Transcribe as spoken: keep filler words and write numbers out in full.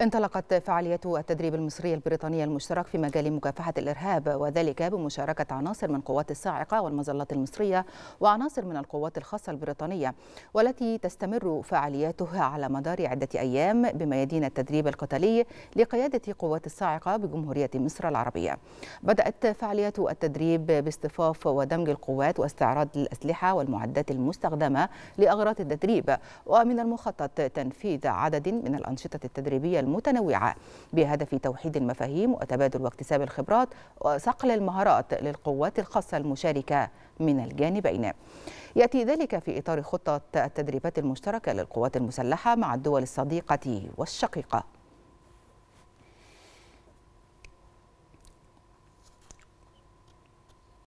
انطلقت فعاليات التدريب المصري البريطاني المشترك في مجال مكافحة الإرهاب، وذلك بمشاركة عناصر من قوات الصاعقة والمظلات المصرية وعناصر من القوات الخاصة البريطانية، والتي تستمر فعالياتها على مدار عدة أيام بميادين التدريب القتالي لقيادة قوات الصاعقة بجمهورية مصر العربية. بدأت فعاليات التدريب باصطفاف ودمج القوات واستعراض الأسلحة والمعدات المستخدمة لأغراض التدريب، ومن المخطط تنفيذ عدد من الأنشطة التدريبية متنوعة بهدف توحيد المفاهيم وتبادل واكتساب الخبرات وصقل المهارات للقوات الخاصة المشاركة من الجانبين. يأتي ذلك في إطار خطة التدريبات المشتركة للقوات المسلحة مع الدول الصديقة والشقيقة.